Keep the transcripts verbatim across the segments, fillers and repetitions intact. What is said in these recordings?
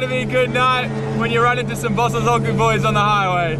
gonna be a good night when you run into some bosozoku boys on the highway.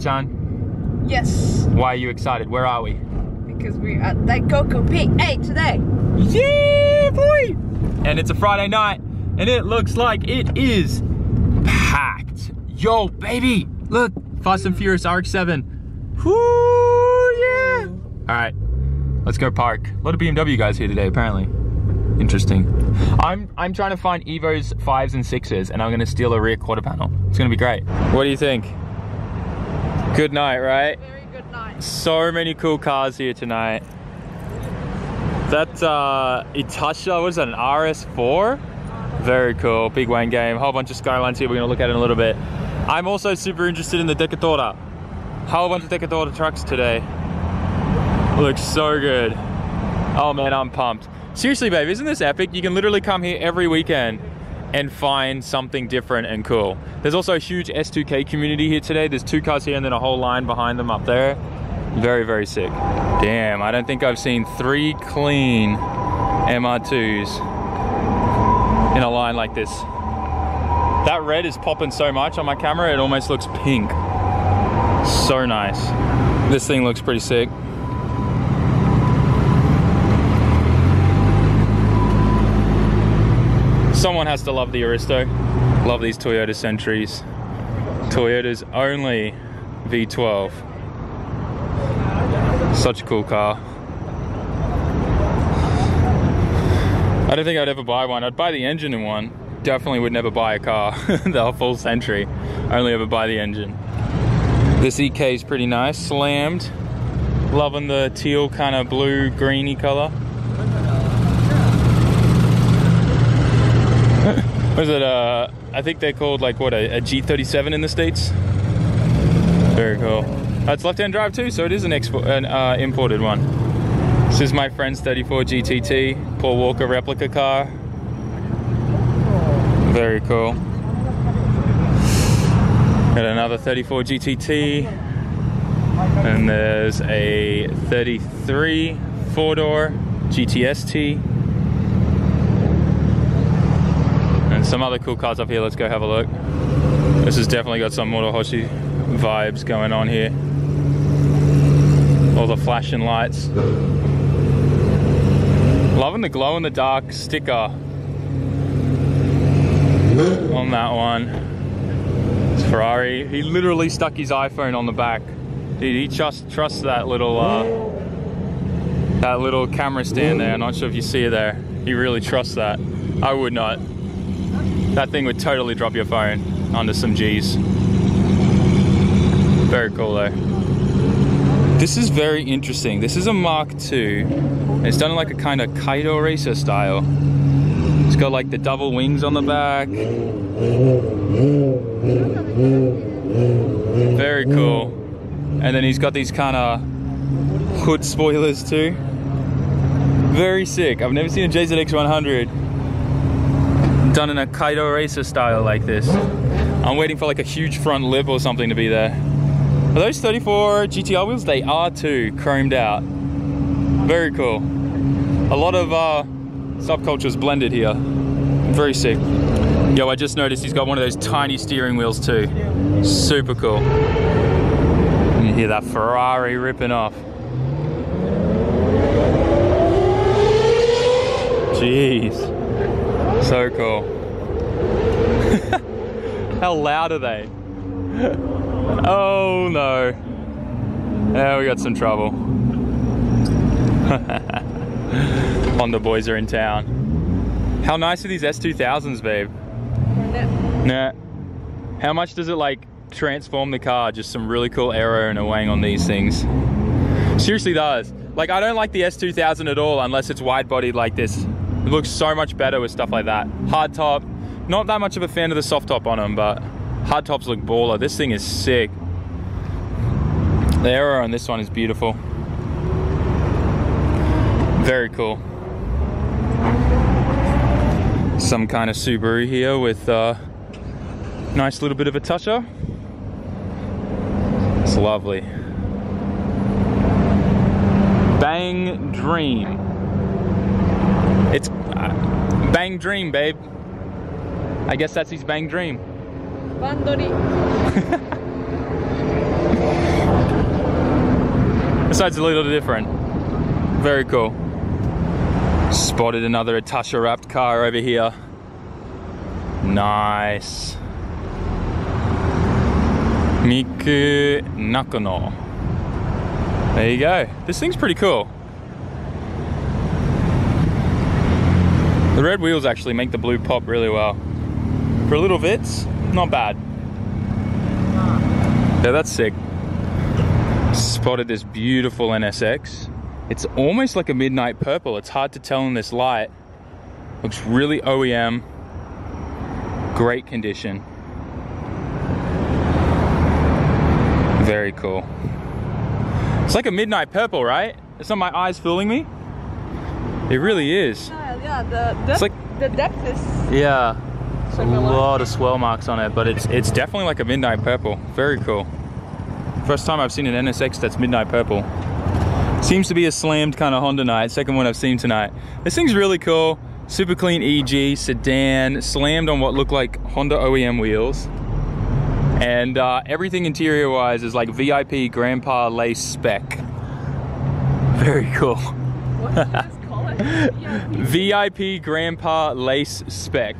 Chan? Yes. Why are you excited? Where are we? Because we're at Daikoku P A today. Yeah, boy! And it's a Friday night, and it looks like it is packed. Yo, baby, look, Fast and Furious R X seven. Whoo, yeah! All right, let's go park. A lot of B M W guys here today, apparently. Interesting. I'm I'm trying to find Evos fives and sixes, and I'm gonna steal a rear quarter panel. It's gonna be great. What do you think? Good night, right? Very good night. So many cool cars here tonight. That uh, Itasha, what is that, an R S four? Very cool, big Wayne game. Whole bunch of Skylines here, we're gonna look at in a little bit. I'm also super interested in the Dekotora. Whole bunch of Dekotora trucks today. Looks so good. Oh man, I'm pumped. Seriously, babe, isn't this epic? You can literally come here every weekend and find something different and cool. There's also a huge S two K community here today. There's two cars here and then a whole line behind them up there. Very, very sick. Damn, I don't think I've seen three clean M R twos in a line like this. That red is popping so much on my camera, it almost looks pink. So nice. This thing looks pretty sick. Someone has to love the Aristo. Love these Toyota Centuries. Toyota's only V twelve. Such a cool car. I don't think I'd ever buy one. I'd buy the engine in one. Definitely would never buy a car, the full Century. Only ever buy the engine. This E K is pretty nice, slammed. Loving the teal kind of blue, greeny color. Was it uh I think they're called like what a, a G thirty-seven in the States. Very cool. Uh, it's left-hand drive too, so it is an export an uh, imported one. This is my friend's thirty-four G T T, Paul Walker replica car. Very cool. Got another thirty-four G T T, and there's a thirty-three four-door G T S T. And some other cool cars up here, let's go have a look. This has definitely got some Moto Hoshi vibes going on here. All the flashing lights. Loving the glow in the dark sticker on that one. It's Ferrari. He literally stuck his iPhone on the back. Dude, he just trusts that little uh, that little camera stand there. I'm not sure if you see it there. He really trusts that. I would not. That thing would totally drop your phone onto some G's. Very cool though. This is very interesting. This is a Mark two. It's done in like a kind of Kaido racer style. It's got like the double wings on the back. Very cool. And then he's got these kind of hood spoilers too. Very sick. I've never seen a J Z X one hundred done in a Kaido racer style like this. I'm waiting for like a huge front lip or something to be there. Are those thirty-four G T R wheels? They are too, chromed out. Very cool. A lot of uh, subcultures blended here. Very sick. Yo, I just noticed he's got one of those tiny steering wheels too. Super cool. You hear that Ferrari ripping off. Jeez. So cool. How loud are they? Oh no. Oh, we got some trouble. Honda boys are in town. How nice are these S two thousands, babe? Nah. How much does it like transform the car? Just some really cool aero and a wang on these things. Seriously does. Like, I don't like the S two thousand at all unless it's wide-bodied like this. It looks so much better with stuff like that. Hard top. Not that much of a fan of the soft top on them, but hard tops look baller. This thing is sick. The aero on this one is beautiful. Very cool. Some kind of Subaru here with a nice little bit of a touch-up. It's lovely. Bang Dream. It's uh, Bang Dream, babe. I guess that's his Bang Dream. Bandori. This side's a little different. Very cool. Spotted another Itasha wrapped car over here. Nice. Miku Nakano. There you go. This thing's pretty cool. The red wheels actually make the blue pop really well. For a little bit, not bad. Yeah, that's sick. Spotted this beautiful N S X. It's almost like a midnight purple. It's hard to tell in this light. Looks really O E M. Great condition. Very cool. It's like a midnight purple, right? It's not my eyes fooling me. It really is. Yeah, yeah the depth, like, the depth is. Yeah. It's like a lot of swell marks on it, but it's it's definitely like a midnight purple. Very cool. First time I've seen an N S X that's midnight purple. Seems to be a slammed kind of Honda night. Second one I've seen tonight. This thing's really cool. Super clean E G sedan, slammed on what look like Honda O E M wheels, and uh, everything interior wise is like V I P grandpa lace spec. Very cool. What did you just call it? V I P grandpa lace spec.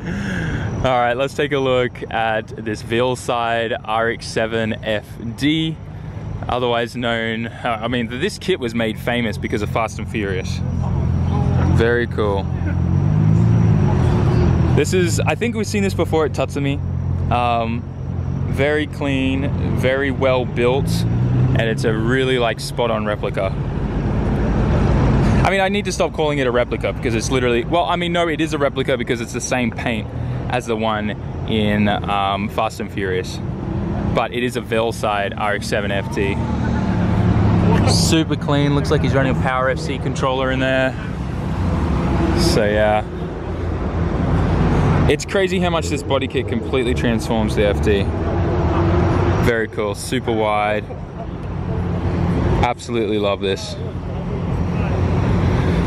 All right, let's take a look at this Veilside R X seven F D. Otherwise known, I mean, this kit was made famous because of Fast and Furious. Very cool. This is, I think we've seen this before at Tatsumi. Um, very clean, very well built, and it's a really like spot-on replica. I mean, I need to stop calling it a replica because it's literally, well, I mean, no, it is a replica because it's the same paint as the one in um, Fast and Furious. But it is a Veilside R X seven F T. Super clean, looks like he's running a Power F C controller in there. So yeah. It's crazy how much this body kit completely transforms the F D. Very cool, super wide. Absolutely love this.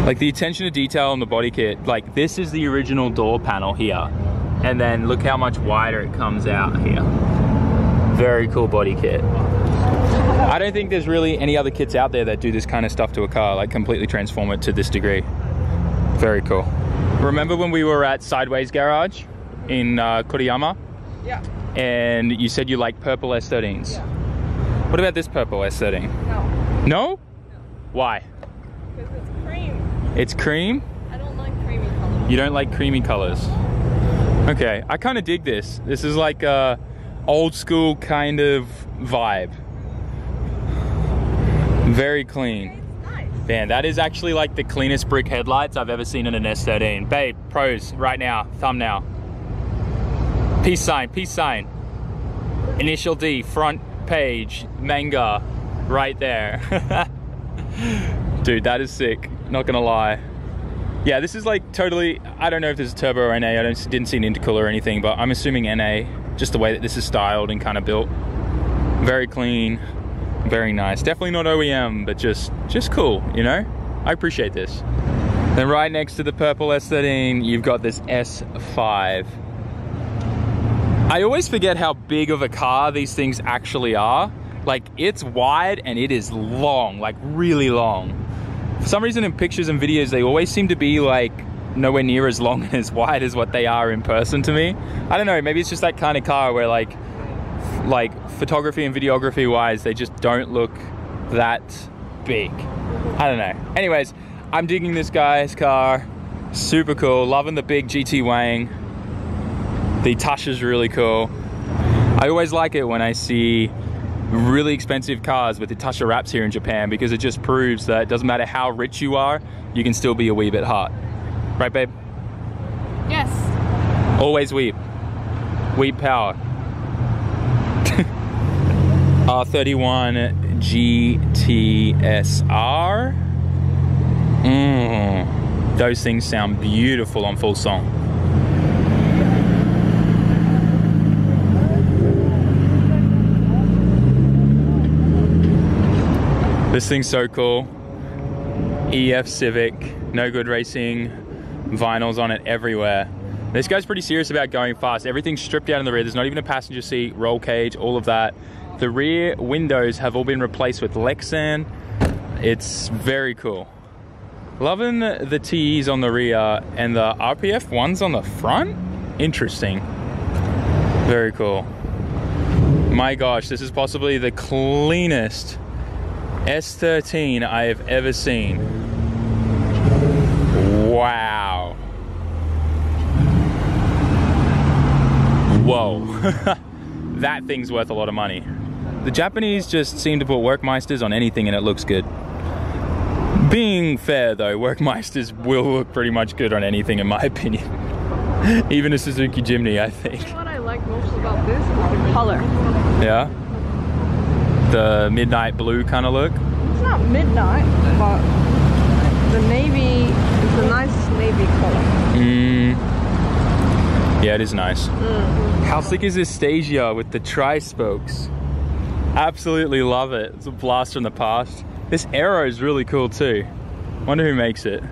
Like the attention to detail on the body kit, like this is the original door panel here. And then look how much wider it comes out here. Very cool body kit. I don't think there's really any other kits out there that do this kind of stuff to a car, like completely transform it to this degree. Very cool. Remember when we were at Sideways Garage in uh, Koriyama? Yeah. And you said you like purple S thirteens. Yeah. What about this purple S thirteen? No. No? No. Why? Because it's cream. It's cream? I don't like creamy colors. You don't like creamy colors. Okay, I kind of dig this. This is like a old school kind of vibe. Very clean. Nice. Man, that is actually like the cleanest brick headlights I've ever seen in an S thirteen. Babe, pros right now, thumbnail. Peace sign, peace sign. Initial D, front page, manga, right there. Dude, that is sick, not gonna lie. Yeah, this is like totally, I don't know if there's a turbo or N A, I don't, didn't see an intercooler or anything, but I'm assuming N A. Just the way that this is styled and kind of built. Very clean, very nice. Definitely not O E M, but just, just cool, you know? I appreciate this. Then right next to the purple S thirteen, you've got this S five. I always forget how big of a car these things actually are. Like, it's wide and it is long, like really long. For some reason in pictures and videos, they always seem to be like nowhere near as long and as wide as what they are in person to me. I don't know, maybe it's just that kind of car where like like photography and videography wise, they just don't look that big. I don't know. Anyways, I'm digging this guy's car. Super cool, loving the big G T Wang. The Itasha's really cool. I always like it when I see really expensive cars with Itasha wraps here in Japan, because it just proves that it doesn't matter how rich you are, you can still be a weeb at heart. Right, babe? Yes. Always weeb. Weeb power. R thirty-one G T S R. Mm. Those things sound beautiful on full song. This thing's so cool. E F Civic, no good racing, vinyls on it everywhere. This guy's pretty serious about going fast. Everything's stripped out in the rear. There's not even a passenger seat, roll cage, all of that. The rear windows have all been replaced with Lexan. It's very cool. Loving the T Es on the rear and the R P F ones on the front? Interesting. Very cool. My gosh, this is possibly the cleanest S thirteen I have ever seen. Wow. Whoa. That thing's worth a lot of money. The Japanese just seem to put Work Meisters on anything and it looks good. Being fair though, Work Meisters will look pretty much good on anything in my opinion. Even a Suzuki Jimny, I think. You know what I like most about this is the color. Yeah? The midnight blue kind of look? It's not midnight, but the navy, it's a nice navy color. Mm. Yeah, it is nice. Mm. How sick is this Stagia with the tri-spokes? Absolutely love it. It's a blast from the past. This aero is really cool too. Wonder who makes it.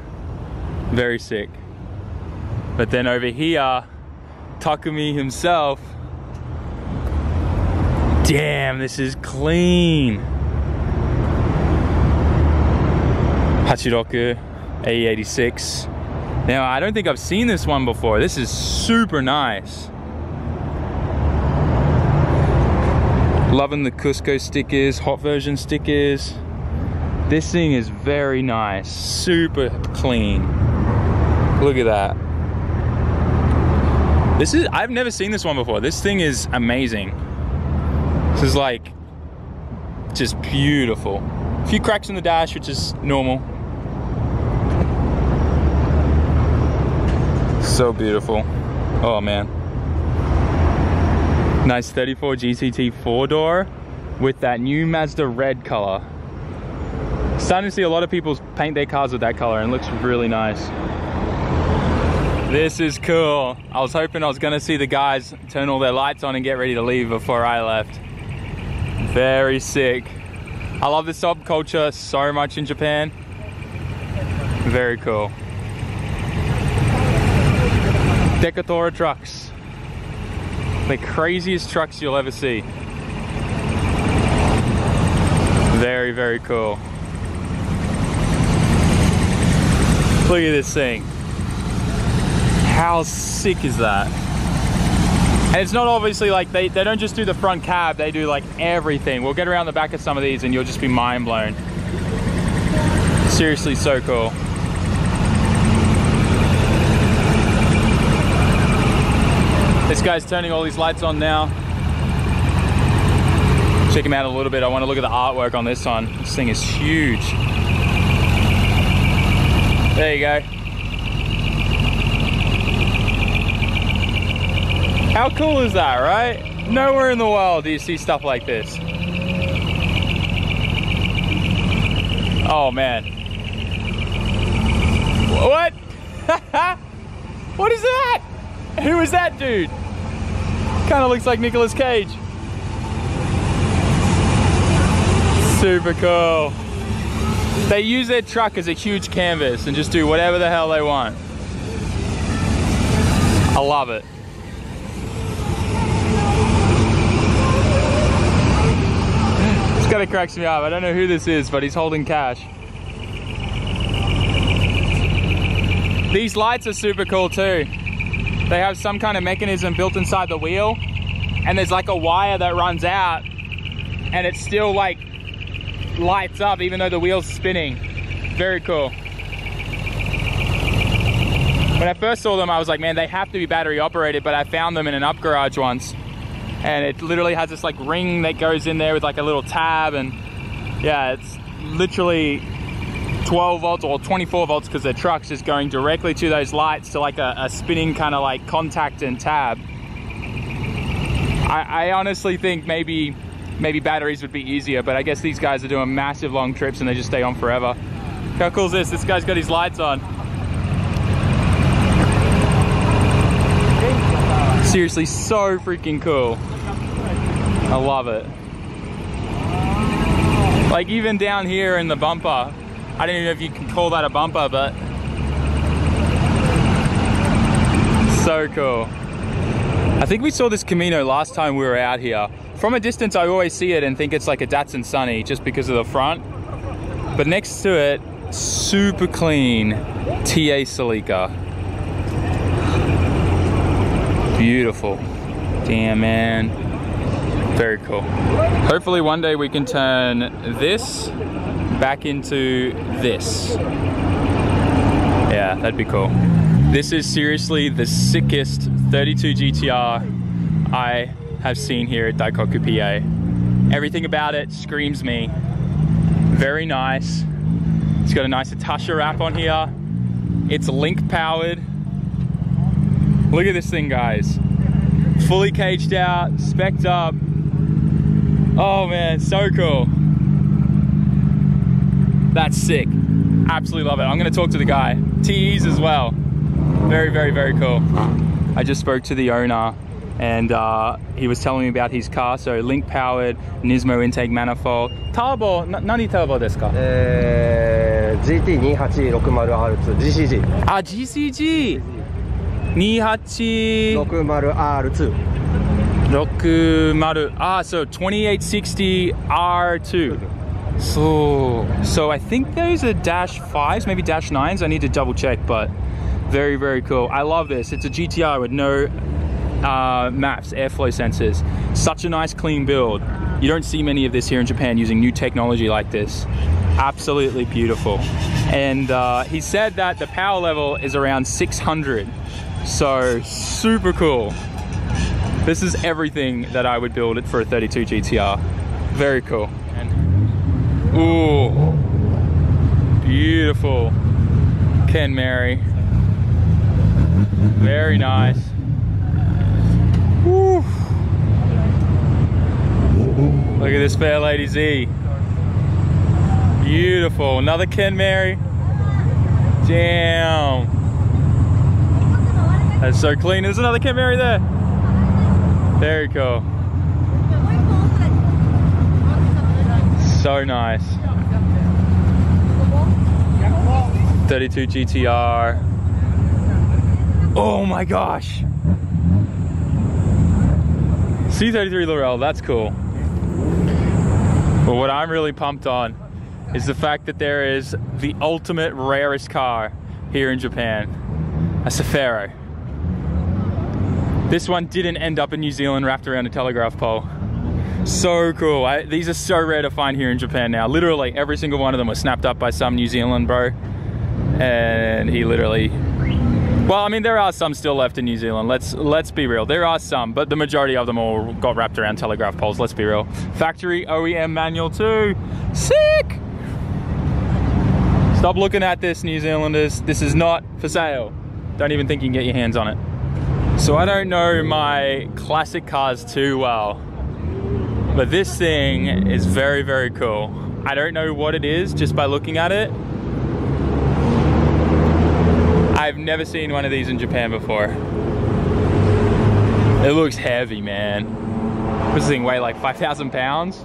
Very sick. But then over here, Takumi himself. Damn, this is clean. Hachiroku A E eighty-six. Now, I don't think I've seen this one before. This is super nice. Loving the Cusco stickers, hot version stickers. This thing is very nice, super clean. Look at that. This is, I've never seen this one before. This thing is amazing. This is like, just beautiful. A few cracks in the dash, which is normal. So beautiful. Oh man. Nice thirty-four G T T four-door with that new Mazda red color. Starting to see a lot of people paint their cars with that color and it looks really nice. This is cool. I was hoping I was gonna see the guys turn all their lights on and get ready to leave before I left. Very sick. I love the subculture so much in Japan. Very cool. Dekotora trucks. The craziest trucks you'll ever see. Very, very cool. Look at this thing. How sick is that? And it's not obviously like, they, they don't just do the front cab, they do like everything. We'll get around the back of some of these and you'll just be mind blown. Seriously, so cool. This guy's turning all these lights on now. Check him out a little bit. I want to look at the artwork on this one. This thing is huge. There you go. How cool is that, right? Nowhere in the world do you see stuff like this. Oh man. What? What is that? Who is that dude? Kind of looks like Nicolas Cage. Super cool. They use their truck as a huge canvas and just do whatever the hell they want. I love it. This kind of cracks me up. I don't know who this is, but he's holding cash. These lights are super cool too. They have some kind of mechanism built inside the wheel and there's like a wire that runs out and it still like lights up even though the wheel's spinning. Very cool. When I first saw them, I was like, man, they have to be battery operated, but I found them in an up garage once and it literally has this like ring that goes in there with like a little tab, and yeah, it's literally twelve volts or twenty-four volts because the truck's just going directly to those lights to like a, a spinning kind of like contact and tab. I, I honestly think maybe maybe batteries would be easier, but I guess these guys are doing massive long trips and they just stay on forever. How cool is this? This guy's got his lights on. Seriously, so freaking cool. I love it. Like even down here in the bumper, I don't even know if you can call that a bumper, but so cool. I think we saw this Camino last time we were out here. From a distance, I always see it and think it's like a Datsun Sunny just because of the front. But next to it, super clean T A Celica. Beautiful. Damn, man. Very cool. Hopefully one day we can turn this back into this. Yeah, that'd be cool. This is seriously the sickest thirty-two G T R I have seen here at Daikoku P A. Everything about it screams me. Very nice. It's got a nice Itasha wrap on here. It's link powered. Look at this thing, guys. Fully caged out, specced up. Oh man, so cool. That's sick. Absolutely love it. I'm gonna talk to the guy. T Es as well. Very, very, very cool. I just spoke to the owner, and uh, he was telling me about his car. So link powered, Nismo intake manifold. Turbo, nani turbo desu ka? G T two eight six zero R two, G C G. Ah, G C G. two eight six zero R two. sixty, ah, so twenty-eight sixty R two. So, so I think those are dash fives, maybe dash nines. I need to double check, but very, very cool. I love this. It's a G T R with no Uh, maps, airflow sensors. Such a nice clean build. You don't see many of this here in Japan using new technology like this. Absolutely beautiful. And uh, he said that the power level is around six hundred. So super cool. This is everything that I would build it for a thirty-two G T R. Very cool. Ooh, beautiful Ken Mary. Very nice. Woo. Look at this fair lady Z. Beautiful. Another Ken Mary. Damn. That's so clean. There's another Ken Mary there. Very cool. So nice. thirty-two G T R. Oh my gosh. C thirty-three Laurel, that's cool. But what I'm really pumped on is the fact that there is the ultimate rarest car here in Japan, a Safero. This one didn't end up in New Zealand wrapped around a telegraph pole. So cool. I, these are so rare to find here in Japan now. Literally every single one of them was snapped up by some New Zealand bro. And he literally, well, I mean, there are some still left in New Zealand. Let's let's be real. There are some, but the majority of them all got wrapped around telegraph poles. Let's be real. Factory O E M manual too. Sick! Stop looking at this, New Zealanders. This is not for sale. Don't even think you can get your hands on it. So I don't know my classic cars too well, but this thing is very, very cool. I don't know what it is just by looking at it. I've never seen one of these in Japan before. It looks heavy, man. This thing weigh like five thousand pounds.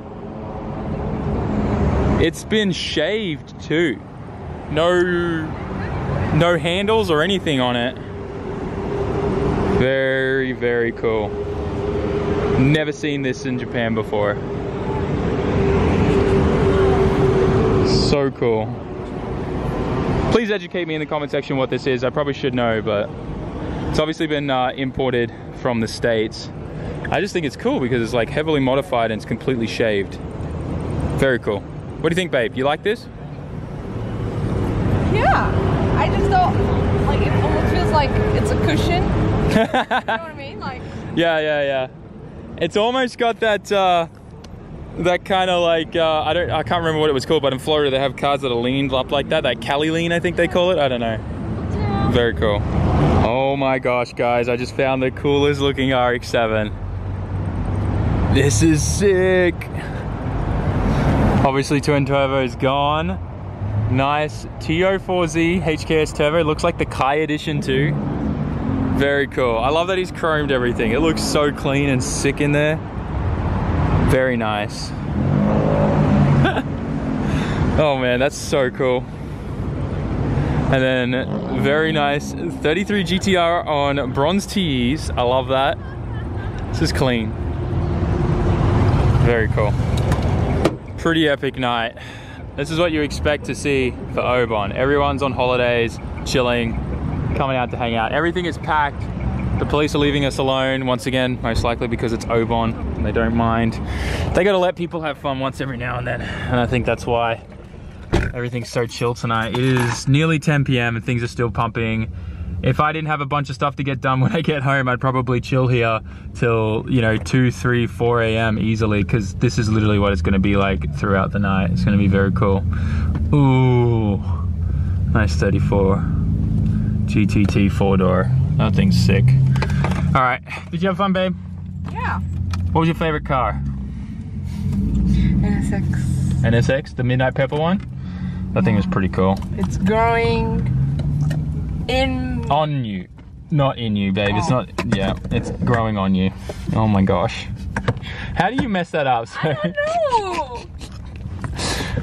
It's been shaved too. No, no handles or anything on it. Very, very cool. Never seen this in Japan before. So cool. Please educate me in the comment section what this is. I probably should know, but it's obviously been uh, imported from the States. I just think it's cool because it's like heavily modified and it's completely shaved. Very cool. What do you think, babe? You like this? Yeah. I just don't, like, it almost feels like it's a cushion. You know what I mean? Like. Yeah, yeah, yeah. It's almost got that uh, that kind of like uh, I don't I can't remember what it was called, but in Florida they have cars that are leaned up like that. That Cali lean, I think they call it. I don't know. Yeah. Very cool. Oh my gosh, guys! I just found the coolest looking R X seven. This is sick. Obviously, twin turbo is gone. Nice T O four Z H K S turbo. Looks like the Kai edition too. Very cool. I love that he's chromed everything. It looks so clean and sick in there. Very nice. Oh man, that's so cool. And then very nice thirty-three G T R on bronze T Es. I love that. This is clean. Very cool. Pretty epic night. This is what you expect to see for Obon. Everyone's on holidays, chilling, coming out to hang out. Everything is packed. The police are leaving us alone once again, most likely because it's Obon and they don't mind. They gotta let people have fun once every now and then. And I think that's why everything's so chill tonight. It is nearly ten P M and things are still pumping. If I didn't have a bunch of stuff to get done when I get home, I'd probably chill here till, you know, two, three, four A M easily, because this is literally what it's going to be like throughout the night. It's going to be very cool. Ooh, nice thirty-four G T T four-door. That thing's sick. All right, did you have fun, babe? Yeah. What was your favorite car? N S X. N S X, the midnight purple one? That thing was pretty cool. It's growing in on you, not in you, babe. Oh. It's not. Yeah, it's growing on you. Oh my gosh, how do you mess that up? So I don't know.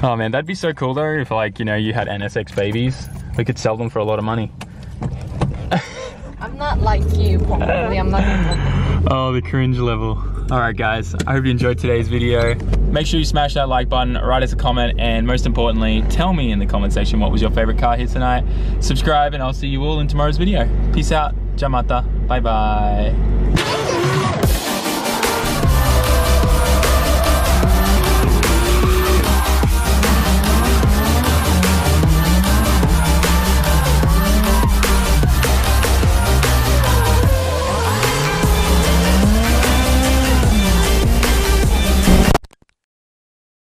Oh man, that'd be so cool though. If like you know you had N S X babies, we could sell them for a lot of money. I'm not like you, probably. I'm not. Like oh, the cringe level. All right, guys. I hope you enjoyed today's video. Make sure you smash that like button, write us a comment, and most importantly, tell me in the comment section what was your favorite car here tonight. Subscribe, and I'll see you all in tomorrow's video. Peace out. Jamata. Bye-bye.